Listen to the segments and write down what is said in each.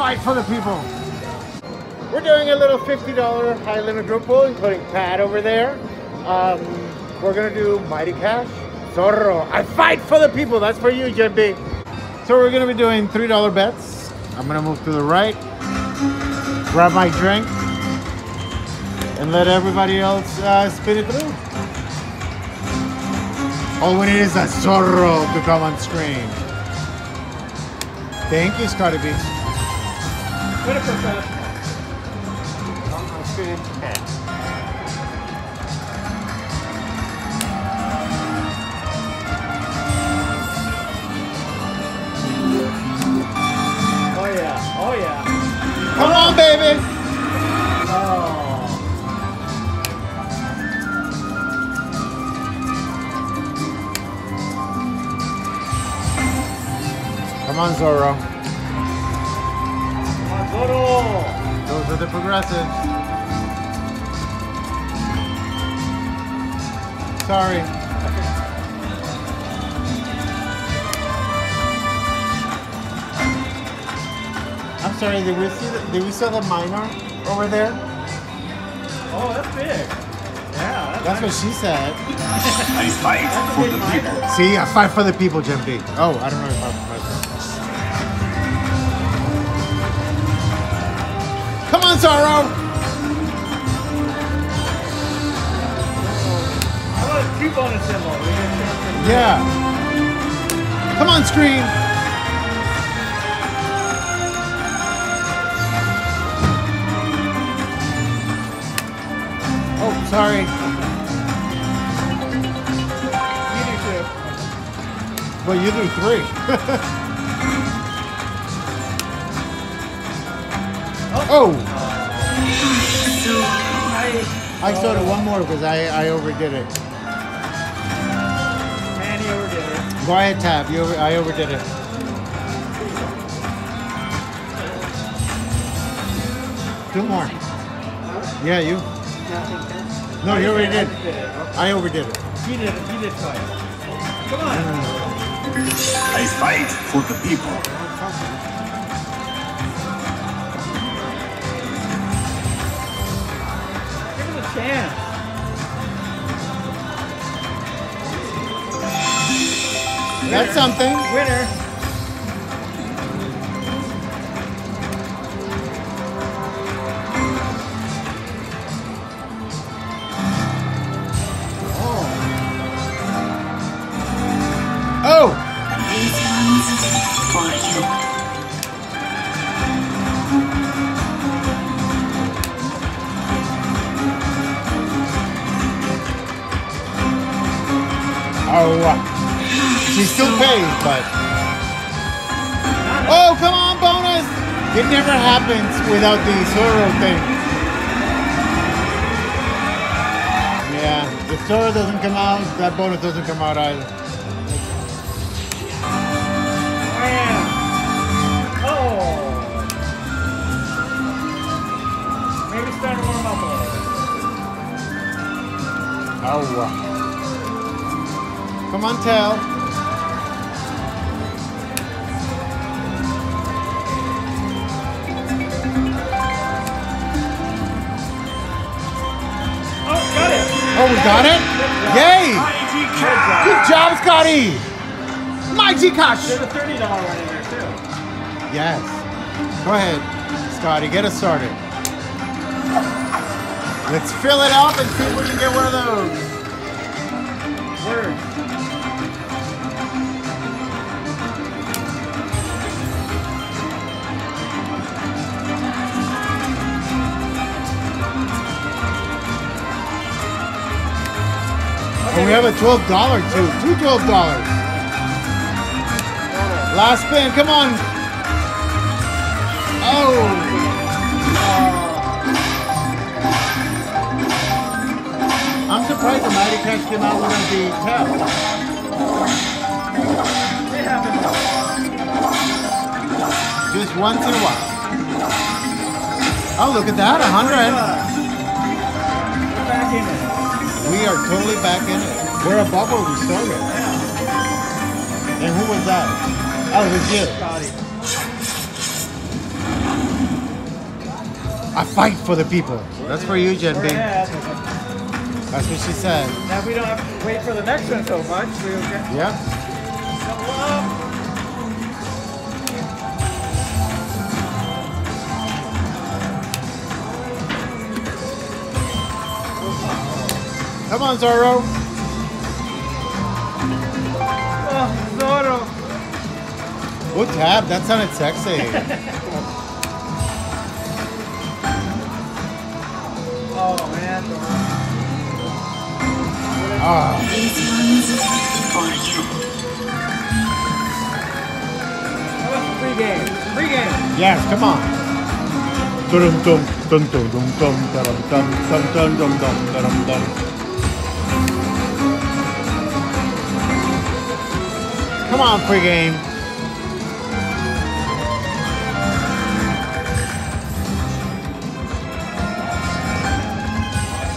fight for the people. We're doing a little $50 high limit group pool, including Pat over there. We're gonna do Mighty Cash, Zorro. I fight for the people. That's for you, Jim B. So we're gonna be doing $3 bets. I'm gonna move to the right, grab my drink, and let everybody else spin it through. All we need is a Zorro to come on screen. Thank you, Scotty B. What a professional. I'm spinning to 10. Oh yeah. Come on, baby! Oh. Come on, Zorro. Come on, Zorro! Those are the progressives. Sorry. Okay. I'm sorry, did we see the minor over there? Oh, that's big. Yeah, that's what she said. I fight for the people. See, I fight for the people, Jim B. Oh, I don't know if I'm fighting. Come on, Zorro! I want to keep on the symbol. Yeah. Come on, screen. Sorry. You do two. Well, you do three. Oh! So I saw it one more because I overdid it. Man, you overdid it. Go ahead, Tab. I overdid it. Two more. Yeah, you. No, you already did. I overdid it. You did it. You did twice. Come on. I fight for the people. Give it a chance. Winner. That's something. Winner. She still pays, but... Oh, come on, bonus! It never happens without the Zorro thing. Yeah, if Zorro doesn't come out, that bonus doesn't come out either. Man. Oh! Maybe start to warm up a little. Come on, Tail. Oh, we got it? Yay! Good job, Scotty! Mighty Cash! There's a $30 one in there, too. Yes. Go ahead, Scotty. Get us started. Let's fill it up and see if we can get one of those. Words. And we have a $12 too. Two $12. Last spin, come on. Oh. I'm surprised the Mighty Cash came out with the tap. It happens. Just once in a while. Oh, look at that, 100. We are totally back in it. We're above where we started. And who was that? Oh, it was you. I fight for the people. That's for you, Jen B. That's what she said. Now we don't have to wait for the next one so much. We'll get... Yep. Come on, Zorro. Oh, Zorro. What tab? That sounded sexy. Oh man. These ones for you. Free game. Free game. Yes, come on. Come on, free game.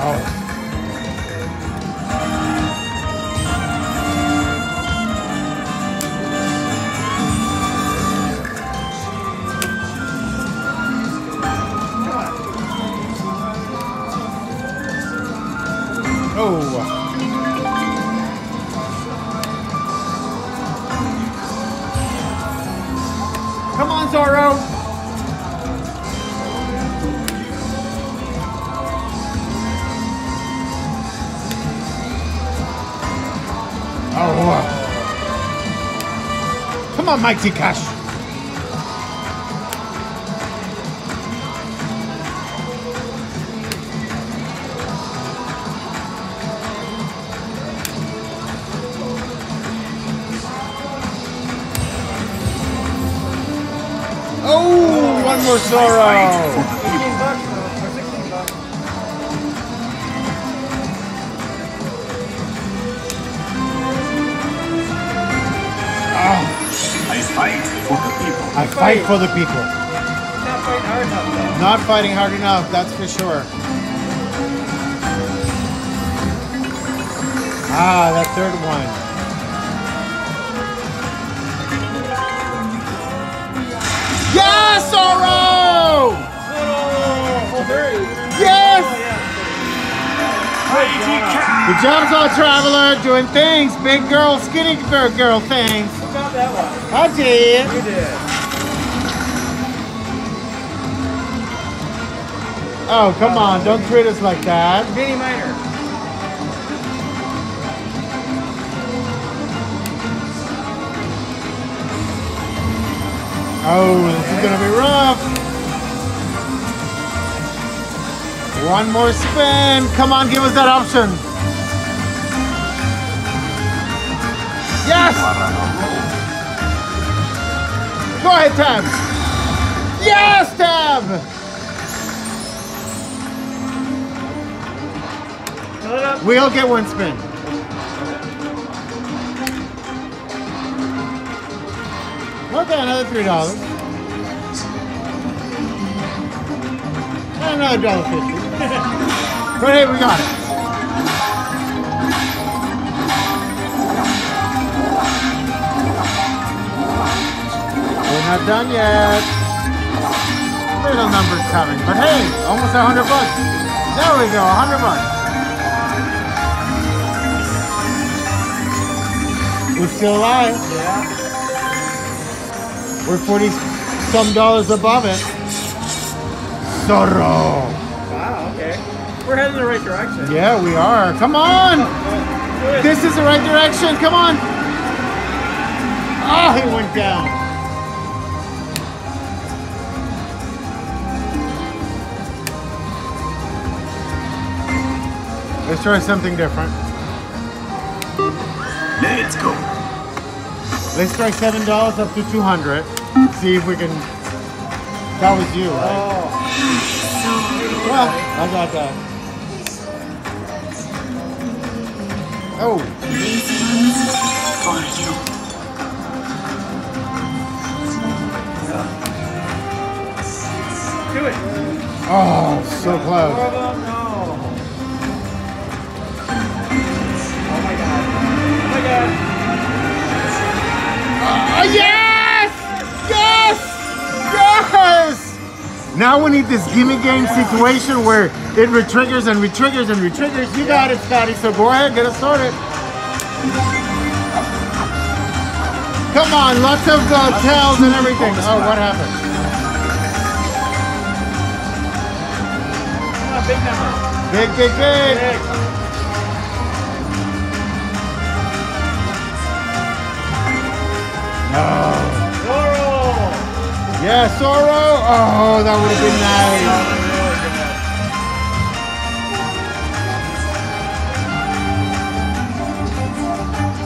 Oh. Oh. Come on, Zorro. Oh. Come on, Mighty Cash. Oh, one more Zorro. I fight for the people. Not fighting hard enough, though. Not fighting hard enough, that's for sure. Ah, that third one. Yes, Zorro! Yes! Good job, Slot Traveler, doing things. Big girl, skinny girl things. Who got that one? I did. You did. Oh, come on, don't treat us like that. Mini minor. Oh, this is gonna be rough. One more spin. Come on, give us that option. Yes! Go ahead, Tab. Yes, Tab! We'll get one spin. Okay, another $3. And another $1.50. But hey, we got it. We're not done yet. Little numbers coming. But hey, almost $100. There we go, $100. We're still alive. Yeah. We're 40-some dollars above it. Zorro. Wow, okay. We're heading in the right direction. Yeah, we are. Come on. Oh, this is the right direction. Come on. Oh, he went down. Let's try something different. Let's go. Let's try $7 up to $200. See if we can. That was you, right? Oh. Well, I got that. Oh. These ones for you. Do it. Oh, so close. Oh my God. Yes! Yes! Yes! Now we need this gimme game situation where it re-triggers and re-triggers and re-triggers. You got it, Scotty, so go ahead, get us started. Come on, lots of tails and everything. Oh, what happened? Big number. Big, big, big. No. Zorro. Yeah, Zorro. Oh, that would have been nice.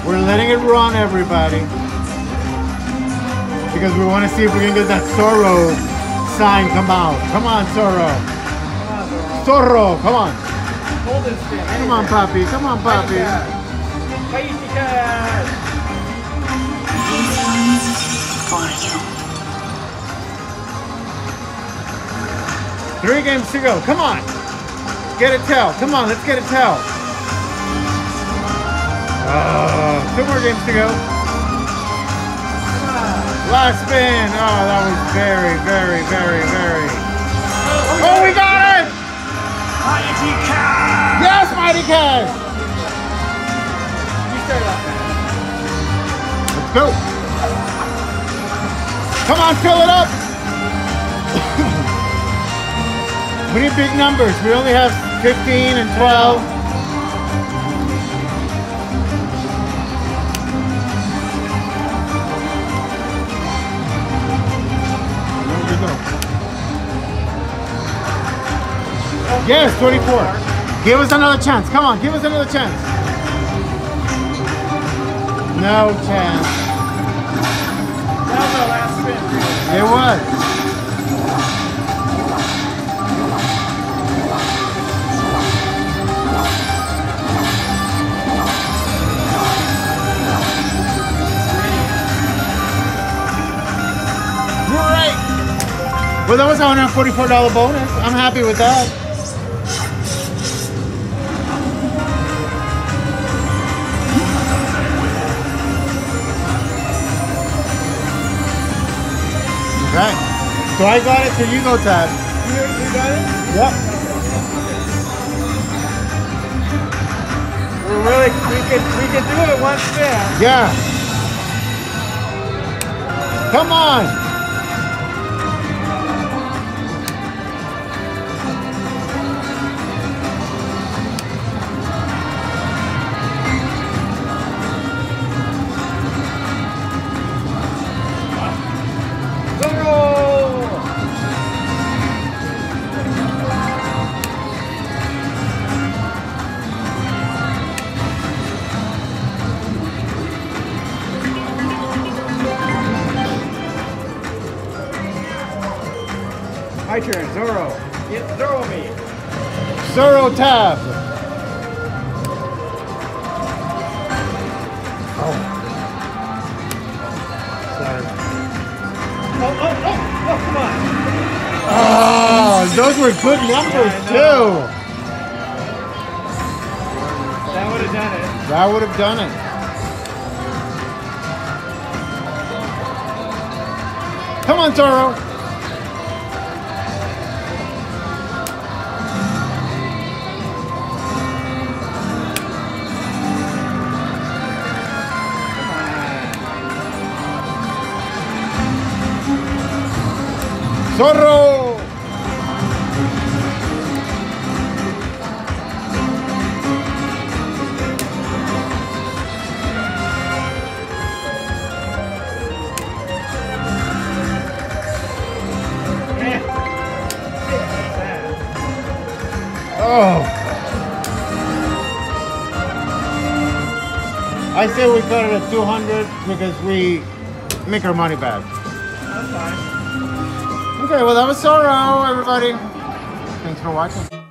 We're letting it run, everybody, because we want to see if we can get that Zorro sign come out. Come on, Zorro. Zorro, come on. Hold this thing. Come on, Papi. Come on, Papi. Mighty Cash. Three games to go. Come on. Get a towel. Come on, let's get a towel. Two more games to go. Last spin. Oh, that was very, very, very, very. Oh, we got it! Mighty Cash! Yes, Mighty Cash! You start off. Let's go. Come on, fill it up. We need big numbers. We only have 15 and 12. Yes, 24. Give us another chance. Come on, give us another chance. No chance. That was our last spin. It was. Great. Well, that was our $144 bonus. I'm happy with that. Right. So I got it, so you go, Tad. You got it? Yep. We're really, we could do it once there. Yeah. Come on. My turn, Zorro. Yep, Zorro me. Zorro tab. Oh. Sorry. Oh, come on. Oh, those were good numbers, yeah, too. That would have done it. That would have done it. Come on, Zorro. Zorro! Oh! I say we cut it at 200 because we make our money back. That's fine. Okay, well that was Zorro, everybody. Thanks for watching.